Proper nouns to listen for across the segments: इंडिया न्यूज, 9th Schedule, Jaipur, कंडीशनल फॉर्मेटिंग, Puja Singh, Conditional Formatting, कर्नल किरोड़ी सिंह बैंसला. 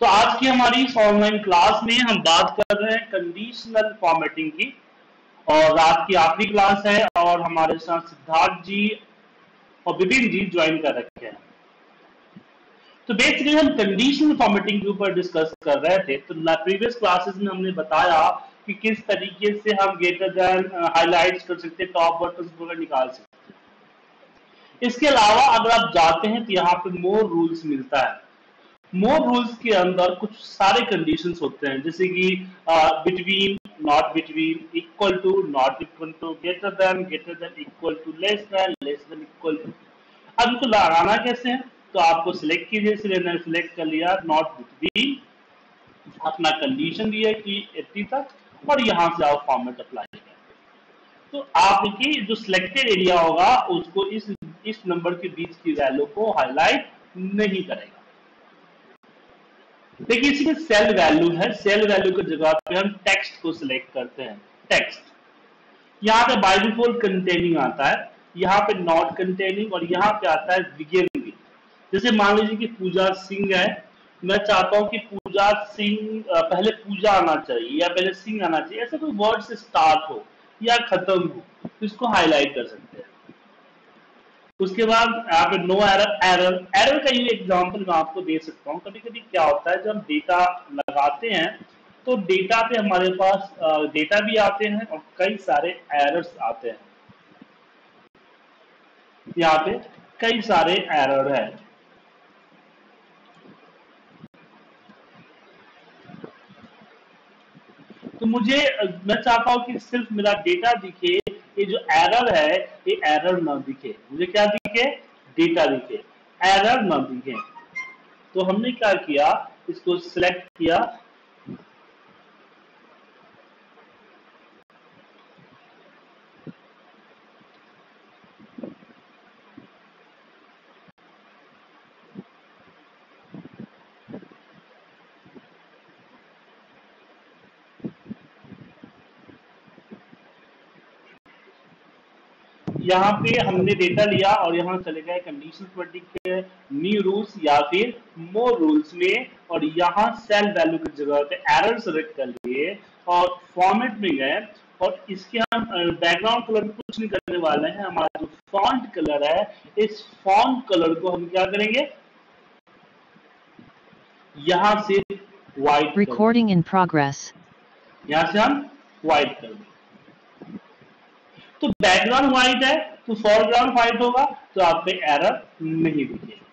तो आज की हमारी इस ऑनलाइन क्लास में हम बात कर रहे हैं कंडीशनल फॉर्मेटिंग की, और रात की आखिरी क्लास है और हमारे साथ सिद्धार्थ जी और विपिन जी ज्वाइन कर रखे हैं। तो बेसिकली हम कंडीशनल फॉर्मेटिंग के ऊपर डिस्कस कर रहे थे। तो प्रीवियस क्लासेस में हमने बताया कि किस तरीके से हम ग्रेटर देन हाईलाइट्स कर सकते हैं, टॉप बटन्स वगैरह निकाल सकते हैं। इसके अलावा अगर आप जाते हैं तो यहाँ पे मोर रूल्स मिलता है। मोर रूल्स के अंदर कुछ सारे कंडीशंस होते हैं, जैसे कि between, not between, equal to, not equal to, greater than equal to, less than equal to. अब इनको लगाना कैसे है, तो आपको सिलेक्ट कीजिए। सिलेक्ट कर लिया नॉट बिटवीन, अपना कंडीशन दिया कि 80 तक, और यहां से आप फॉर्मेट अप्लाई करेंगे। तो आपकी जो सिलेक्टेड एरिया होगा उसको इस नंबर के बीच की वैल्यू को हाईलाइट नहीं करेगा। देखिए इसमें सेल वैल्यू है, सेल वैल्यू की जगह पे हम टेक्स्ट को सिलेक्ट करते हैं। टेक्स्ट यहाँ पे बाय डिफॉल्ट कंटेनिंग आता है, यहाँ पे नॉट कंटेनिंग, और यहाँ पे आता है बिगिन। जैसे मान लीजिए कि पूजा सिंह है, मैं चाहता हूँ कि पूजा सिंह, पहले पूजा आना चाहिए या पहले सिंह आना चाहिए, ऐसे कोई वर्ड से स्टार्ट हो या खत्म हो, इसको हाईलाइट कर सकते हैं। उसके बाद यहाँ पे नो एरर, एरर का ये एग्जांपल मैं आपको दे सकता हूँ। कभी कभी क्या होता है, जब हम डेटा लगाते हैं तो डेटा पे हमारे पास डेटा भी आते हैं और कई सारे एरर्स आते हैं। यहाँ पे कई सारे एरर है, तो मैं चाहता हूं कि सिर्फ मेरा डेटा दिखे, ये जो एरर है ये एरर ना दिखे। मुझे क्या दिखे? डेटा दिखे, एरर ना दिखे। तो हमने क्या किया, इसको सिलेक्ट किया, यहाँ पे हमने डेटा लिया और यहाँ चले गए कंडीशन फॉर्मेटिंग के न्यू रूल्स या फिर मोर रूल्स में, और यहाँ सेल वैल्यू की जगह पे एरर सेलेक्ट कर लिए और फॉर्मेट में गए। और इसके हम बैकग्राउंड कलर कुछ नहीं करने वाले हैं, हमारा जो फॉन्ट कलर है इस फॉन्ट कलर को हम क्या करेंगे, यहाँ से व्हाइट, रिकॉर्डिंग इन प्रोग्रेस, यहाँ से हम व्हाइट कर देंगे। तो बैकग्राउंड व्हाइट है तो फोरग्राउंड व्हाइट होगा, तो आप पे एरर नहीं दिखेगा।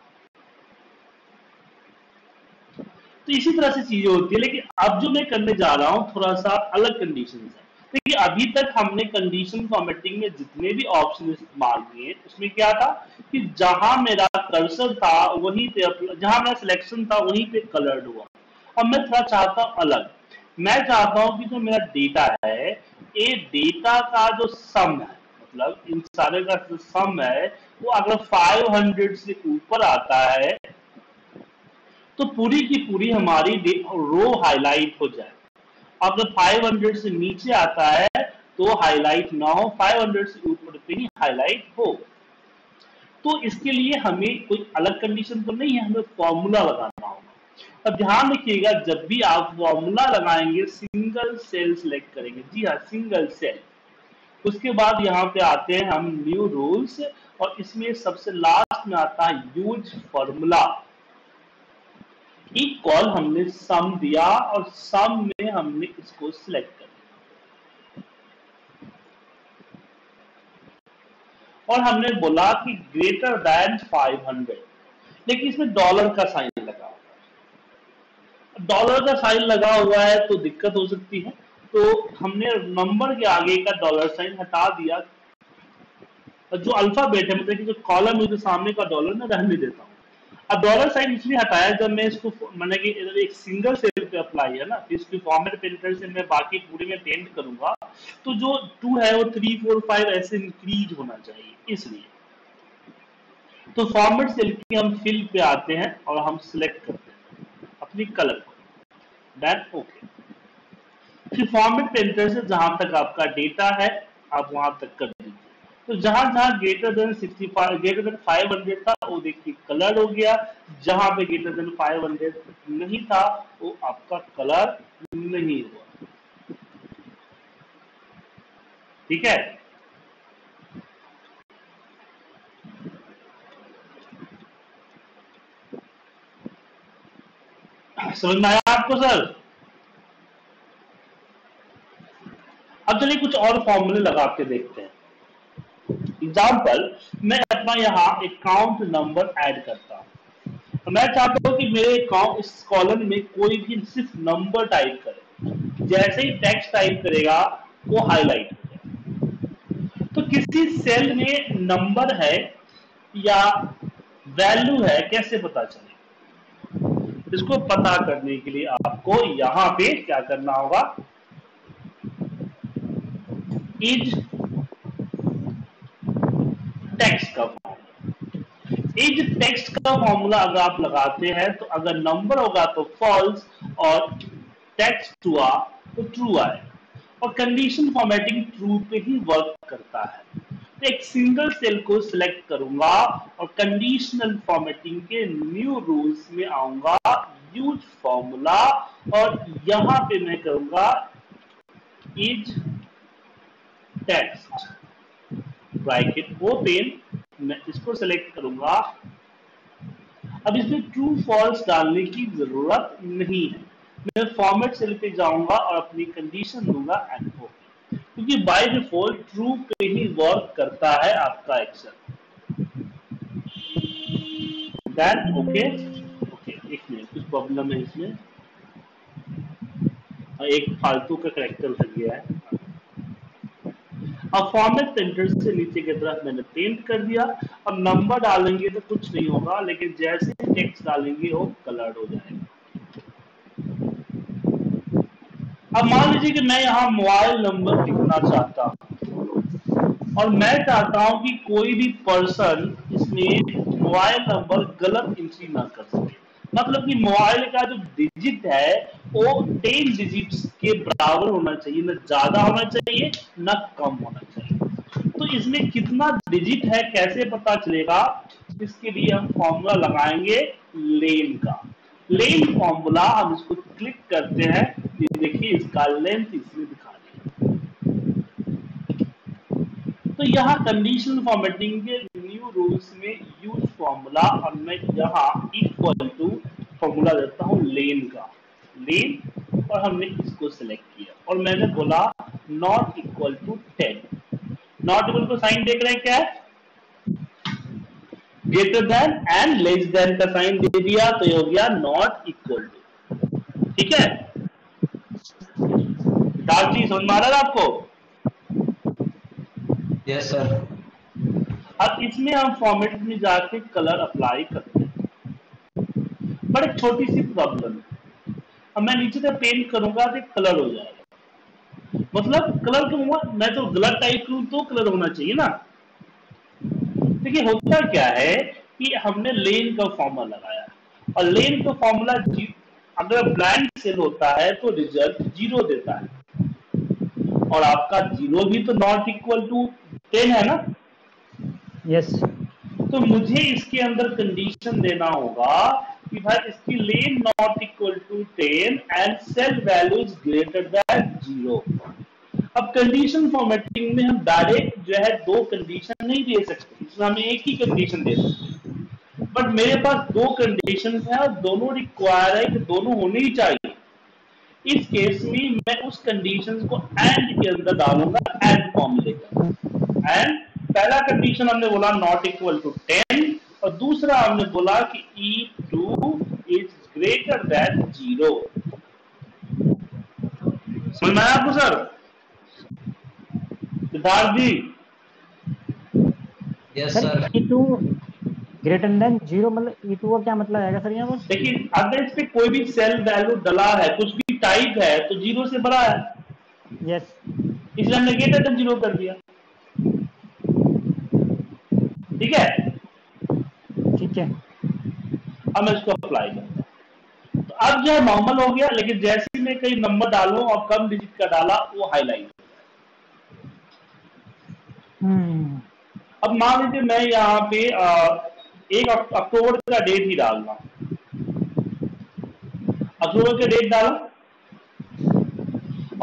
तो इसी तरह से चीजें होती है। लेकिन अब जो मैं करने जा रहा हूं थोड़ा सा अलग कंडीशन है। देखिए अभी तक हमने कंडीशन फॉर्मेटिंग में जितने भी ऑप्शन इस्तेमाल किए उसमें क्या था कि जहां मेरा कर्सर था वहीं पे, जहां मेरा सिलेक्शन था वहीं पे कलर्ड हुआ। अब मैं थोड़ा चाहता हूं अलग, मैं चाहता हूं कि जो मेरा डेटा है ये डेटा का जो सम है, मतलब इन सारे का जो सम है वो अगर 500 से ऊपर आता है तो पूरी की पूरी हमारी रो हाईलाइट हो जाए। अगर 500 से नीचे आता है तो हाईलाइट ना हो, 500 से ऊपर पे ही हाईलाइट हो। तो इसके लिए हमें कोई अलग कंडीशन तो नहीं है, हमें फॉर्मूला लगाना होगा। अब ध्यान रखिएगा जब भी आप फॉर्मूला लगाएंगे सिंगल सेल सिलेक्ट करेंगे, जी हाँ सिंगल सेल। उसके बाद यहाँ पे आते हैं हम न्यू रूल्स, और इसमें सबसे लास्ट में आता है यूज फॉर्मूला। इक्वल हमने सम दिया और सम में हमने इसको सिलेक्ट कर दिया और हमने बोला कि ग्रेटर देन 500। लेकिन इसमें डॉलर का साइन लगा, डॉलर का साइन लगा हुआ है तो दिक्कत हो सकती है, तो हमने नंबर के आगे का डॉलर साइन हटा दिया। जो अल्फाबेट है मतलब कि जो कॉलम है सामने का डॉलर में रहने देता हूँ। अब डॉलर साइन इसलिए हटाया जब मैं इसको मैंने कि एक सिंगल सेल पे अप्लाई है ना, तो इसकी फॉर्मेट पेंटर से मैं बाकी पूरे में पेंट करूंगा, तो जो 2 है वो 3, 4, 5 ऐसे इंक्रीज होना चाहिए। इसलिए तो फॉर्मेट सेल की हम फिल पे आते हैं और हम सिलेक्ट करते हैं कलर को, फिर फॉर्मेट पेंटर से जहां तक आपका डेटा है आप वहां तक कर दीजिए। तो जहां जहां greater than 500 था वो देखिए कलर हो गया, जहां पे greater than 500 नहीं था वो आपका कलर नहीं हुआ। ठीक है, समझ में आया आपको सर? अब चलिए कुछ और फॉर्मूले लगा के देखते हैं। एग्जाम्पल, मैं अपना यहाँ अकाउंट नंबर ऐड करता हूँ। तो मैं चाहता हूँ कि मेरे अकाउंट इस कॉलम में कोई भी सिर्फ नंबर टाइप करे, जैसे ही टेक्स्ट टाइप करेगा वो हाईलाइट हो जाएगा। तो किसी सेल में नंबर है या वैल्यू है कैसे पता चले, इसको पता करने के लिए आपको यहां पे क्या करना होगा, इज टेक्स्ट का फॉर्मूला। इज टेक्स्ट का फॉर्मूला अगर आप लगाते हैं तो अगर नंबर होगा तो फॉल्स और टेक्स्ट हुआ तो ट्रू आएगा, और कंडीशन फॉर्मेटिंग ट्रू पे ही वर्क करता है। एक सिंगल सेल को सिलेक्ट करूंगा और कंडीशनल फॉर्मेटिंग के न्यू रूल्स में आऊंगा, यूज फॉर्मूला, और यहां पे मैं करूंगा इज टेक्स्ट ब्रैकेट ओपन, मैं इसको सिलेक्ट करूंगा। अब इसमें ट्रू फॉल्स डालने की जरूरत नहीं है, मैं फॉर्मेट सेल पे जाऊंगा और अपनी कंडीशन दूंगा एंड ओपन, क्योंकि बाय डिफॉल्ट ट्रू पे ही वर्क करता है आपका एक्शन। दैट ओके, एक मिनट कुछ प्रॉब्लम है इसमें, एक फालतू का करैक्टर लग गया है। अब फॉर्मेट सेंटर से नीचे की तरफ मैंने पेंट कर दिया। अब नंबर डालेंगे तो कुछ नहीं होगा, लेकिन जैसे टेक्स्ट डालेंगे वो कलर्ड हो जाएगा। अब मान लीजिए कि मैं यहाँ मोबाइल नंबर लिखना चाहता हूँ और मैं चाहता हूँ कि कोई भी पर्सन इसमें मोबाइल नंबर गलत एंट्री ना कर सके, मतलब कि मोबाइल का जो डिजिट है वो 10 डिजिट्स के बराबर होना चाहिए, ना ज्यादा होना चाहिए ना कम होना चाहिए। तो इसमें कितना डिजिट है कैसे पता चलेगा, इसके लिए हम फॉर्मूला लगाएंगे लेन का। लेन फॉर्मूला, हम इसको क्लिक करते हैं, देखिए इसका लेंथ इसमें दिखा दिया। तो यहाँ कंडीशनल फॉर्मेटिंग के न्यू रूल्स में यूज फॉर्मूला, और मैं यहाँ इक्वल टू फॉर्मूला देता हूँ लेन का, लेन, और हमने इसको सिलेक्ट किया और मैंने बोला not equal to 10। Not equal to sign देख रहे हैं क्या है, greater than and less than का साइन दे दिया, तो ये हो गया नॉट इक्वल टू। ठीक है सिद्धार्थ जी, समझ में आ रहा है आपको? Yes sir. अब इसमें हम फॉर्मेट में जाके कलर अप्लाई करते हैं, बट एक छोटी सी प्रॉब्लम है। अब मैं नीचे तक पेंट करूंगा तो कलर हो जाएगा, मतलब कलर करूंगा मैं तो गलत टाइप करूं तो कलर होना चाहिए ना। देखिए होता क्या है कि हमने लेन का फॉर्मूला लगाया, और लेन का फॉर्मूला अगर ब्लैंक सेल होता है तो रिजल्ट 0 देता है, और आपका 0 भी तो नॉट इक्वल टू 10 है ना। यस तो मुझे इसके अंदर कंडीशन देना होगा कि भाई इसकी len not equal to 10 and cell value is greater than 0। अब कंडीशन फॉर्मेटिंग में हम डायरेक्ट जो है 2 कंडीशन नहीं दे सकते, इसमें हमें एक ही कंडीशन दे सकते हैं। बट मेरे पास 2 कंडीशन है और दोनों रिक्वायर है कि दोनों होने ही चाहिए। इस केस में मैं उस कंडीशन को एंड के अंदर डालूंगा, एंड फॉर्मूले का। एंड पहला कंडीशन हमने बोला नॉट इक्वल टू 10, और दूसरा हमने बोला कि E2 इज ग्रेटर देन 0। समझ में आया आपको sir? Siddharth ji yes sir. E2 greater than 0 मतलब E2 का क्या मतलब आएगा सर यहाँ पर? देखिए अगर इस पे कोई भी सेल वैल्यू डला है, कुछ भी टाइप है, तो 0 से बड़ा है। यस, इसलिए हमने ग्रेटर देन 0 कर दिया। ठीक है, ठीक है। अब मैं इसको अप्लाई करता हूँ, तो अब जो है नॉर्मल हो गया, लेकिन जैसे मैं कई नंबर डालू और कम डिजिट का डाला वो हाईलाइट। अब मान लीजिए मैं यहाँ पे 1 अक्टूबर का डेट ही डालना, अक्टूबर का डेट डाला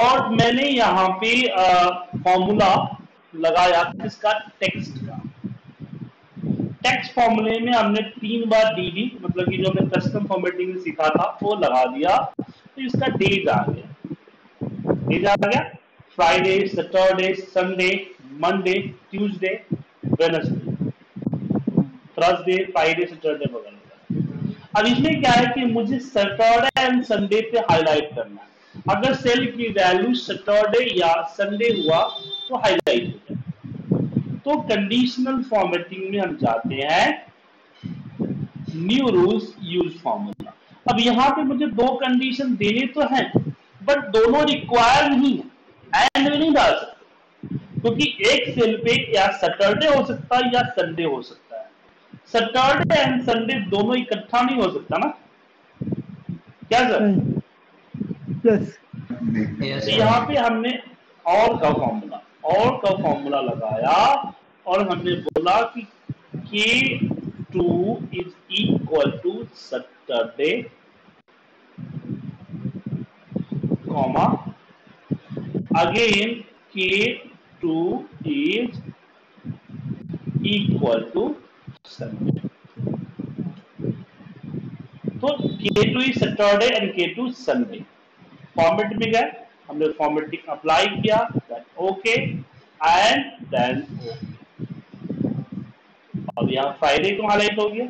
और मैंने यहाँ पे फॉर्मूला लगाया इसका टेक्स्ट का। टेक्स्ट फॉर्मूले में हमने 3 बार डीडी मतलब कि जो हमने कस्टम फॉर्मेटिंग में सीखा था वो लगा दिया, तो इसका डेज आ गया। डेज आ गया Friday, Saturday, Sunday, Monday, Tuesday, Wednesday, Thursday, Friday, Saturday वगैरह। अब इसमें क्या है कि मुझे सैटरडे एंड संडे पे हाईलाइट करना है। अगर सेल की वैल्यू सैटरडे या संडे हुआ तो हाईलाइट हो जाए। तो कंडीशनल फॉर्मेटिंग में हम जाते हैं न्यू रूल्स यूज फॉर्मूला। अब यहाँ पे मुझे 2 कंडीशन देने तो हैं बट दोनों रिक्वायर नहीं है, एंड नहीं डाल सकते क्योंकि एक सेल पे या सैटरडे हो सकता है या संडे हो सकता है। सैटरडे एंड संडे दोनों इकट्ठा नहीं हो सकता ना, क्या सर? यस। यहाँ पे हमने और का फॉर्मूला लगाया और हमने बोला कि K2 = Saturday comma again K2 = Sunday. तो K2 is Saturday and K2 Sunday. Format में गए, हमने फॉर्मेटिंग अप्लाई किया, ओके एंड देन अब यहाँ फ्राइडे क्यों हाईलाइट हो गया?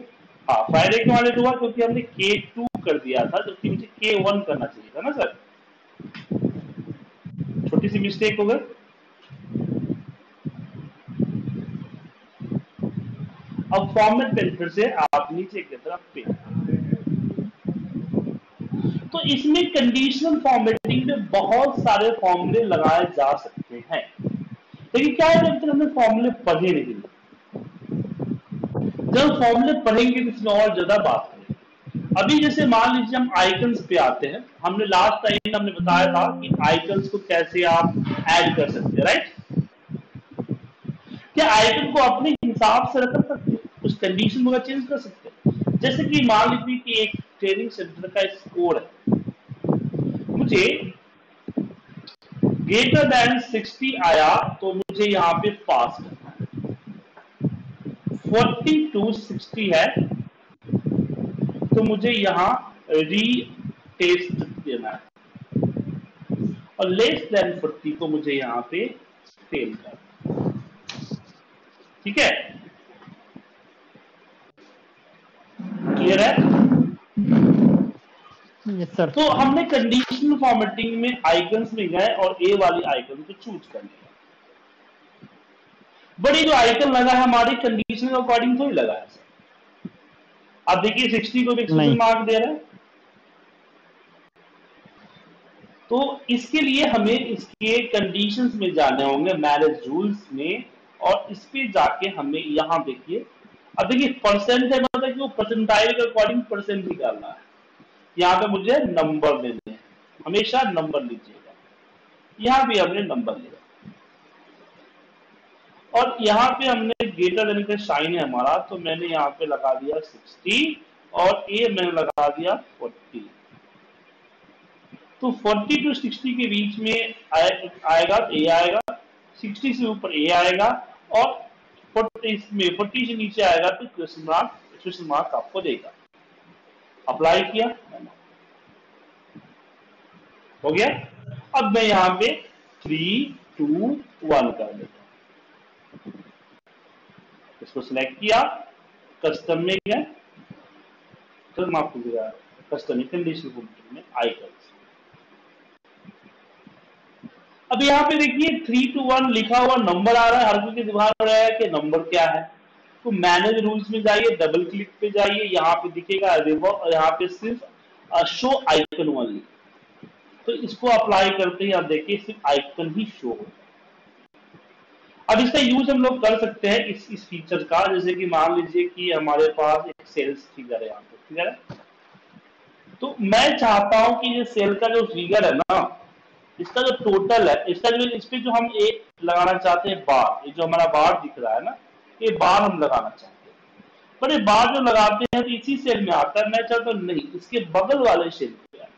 हाँ, फ्राइडे क्यों हाईलाइट हुआ? क्योंकि हमने K2 कर दिया था जबकि मुझे K1 करना चाहिए था ना सर, छोटी सी मिस्टेक हो गई। अब फॉर्मेट पेन फिर से आप नीचे की तरफ पे। तो इसमें कंडीशनल फॉर्मेटिंग में बहुत सारे फॉर्मूले लगाए जा सकते हैं, लेकिन क्या है जब तक हमने फॉर्मूले पढ़े नहीं, जब फॉर्मूले पढ़ेंगे तो इसमें और ज्यादा बात करेंगे। अभी जैसे मान लीजिए हम आइकन्स पे आते हैं, हमने लास्ट टाइम हमने बताया था कि आइकन्स को कैसे आप ऐड कर सकते हैं, राइट? क्या आइकन को अपने हिसाब से रख सकते हैं, उस कंडीशन को चेंज कर सकते हैं। जैसे कि मान लीजिए कि एक ट्रेनिंग सेंटर का स्कोर है, मुझे ग्रेटर देन 60 आया तो मुझे यहाँ पे पास करना है। 42 60 है तो मुझे यहाँ रीटेस्ट देना है और लेस देन 40 को मुझे यहाँ पे फेल करना है, ठीक है? क्लियर है? Yes, sir. तो हमने कंडीशनल फॉर्मेटिंग में आइकन्स में गए और ए वाली आइकन को चूज कर लिया। बड़ी जो आइकन लगा है हमारे कंडीशन के अकॉर्डिंग थोड़ी लगा है सर। आप देखिए 60 को भी मार्क दे रहा है, तो इसके लिए हमें इसके कंडीशंस में जाने होंगे मैरिज रूल्स में और इस पे जाके हमें यहाँ देखिए। अब देखिए परसेंट है मतलब कि वो परसेंटाइल के अकॉर्डिंग परसेंट निकालना है। यहाँ पे मुझे नंबर देने हैं, हमेशा नंबर लीजिएगा। यहाँ भी हमने नंबर लिया और यहाँ पे हमने ग्रेटर देन का साइन है हमारा, तो मैंने यहाँ पे लगा दिया 60 और ए मैंने लगा दिया 40। तो 40 to 60 के बीच में आएगा तो ए आएगा, 60 से ऊपर ए आएगा और 40 से नीचे आएगा तो क्वेश्चन मार्क आपको देगा। अप्लाई किया, हो गया। अब मैं यहाँ पे 3, 2, 1 कर देता, इसको सिलेक्ट किया, कस्टम में गया, तो माफ कीजिएगा कस्टम कंडीशन फॉर्मेटिंग में आइकन्स। अब यहाँ पे देखिए 3 to 1 लिखा हुआ नंबर आ रहा है, हर कोई के दिमाग में रहेगा कि नंबर क्या है। तो मैनेज रूल्स में जाइए, डबल क्लिक पे जाइए, यहाँ पे दिखेगा रिवर्स और यहाँ पे सिर्फ शो आइकन ओनली। तो इसको अप्लाई करते ही आप देखिए सिर्फ आइकन ही शो होगा। अब इसका यूज हम लोग कर सकते हैं इस फीचर का। जैसे कि मान लीजिए कि हमारे पास एक सेल्स फिगर है यहाँ पे, फिगर है, तो मैं चाहता हूँ कि ये सेल का जो फिगर है ना इसका जो टोटल है, इसका जो इस पे जो हम एक लगाना चाहते हैं बार, ये जो हमारा बार दिख रहा है ना ये बार हम लगाना चाहते हैं, पर ये बार जो लगाते हैं तो इसी सेल में आता है, मैं चाहता हूँ नहीं इसके बगल वाले सेल में आता,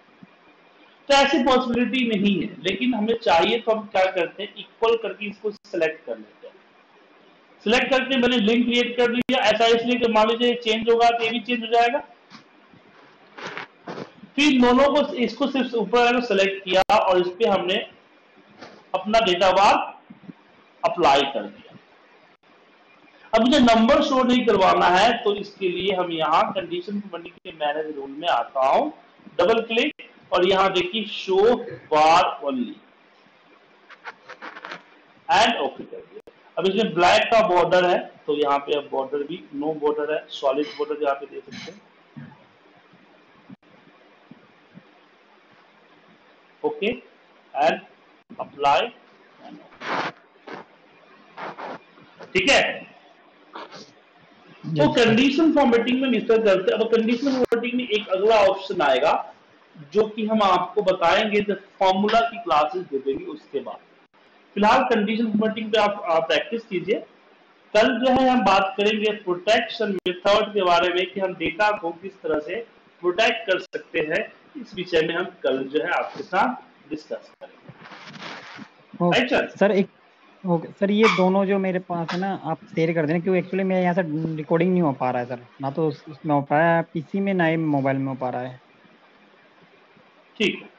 तो ऐसी पॉसिबिलिटी नहीं है। लेकिन हमें चाहिए तो हम क्या करते हैं, इक्वल करके इसको सिलेक्ट कर लेते हैं। सिलेक्ट करके मैंने लिंक क्रिएट कर दिया, ऐसा इसलिए कि मान लीजिए चेंज होगा तो ये भी चेंज हो जाएगा। फिर दोनों को इसको सिर्फ ऊपर सेलेक्ट किया और इस पर हमने अपना डेटा बार अप्लाई कर दिया। अब मुझे नंबर शो नहीं करवाना है तो इसके लिए हम यहाँ कंडीशन फॉर्मेटिंग के मैनेज रूल में आता हूँ, डबल क्लिक, और यहाँ देखिए show bar only and okay कर दिया। अब इसमें ब्लैक का बॉर्डर है तो यहाँ पे अब बॉर्डर भी नो बॉर्डर है, सॉलिड बॉर्डर यहाँ पे दे सकते हैं। ओके एंड अप्लाई, ठीक है। तो कंडीशन फॉर्मेटिंग में इस तरह करते हैं। अब कंडीशन फॉर्मेटिंग में एक अगला ऑप्शन आएगा जो कि हम आपको बताएंगे, तो फॉर्मूला की क्लासेस दे देंगे उसके बाद। फिलहाल कंडीशन फॉर्मेटिंग पे आप प्रैक्टिस कीजिए। कल जो है हम बात करेंगे प्रोटेक्शन मेथड के बारे में कि हम डेटा को किस तरह से प्रोटेक्ट कर सकते हैं, इस विषय में हम कल जो है आपके साथ डिस्कस करेंगे। Right sir. सर ये दोनों जो मेरे पास है ना आप शेयर कर देना, क्योंकि एक्चुअली मेरे यहाँ से रिकॉर्डिंग नहीं हो पा रहा है सर, ना तो उसमें हो पा रहा है, पीसी में ना ही मोबाइल में हो पा रहा है। ठीक है।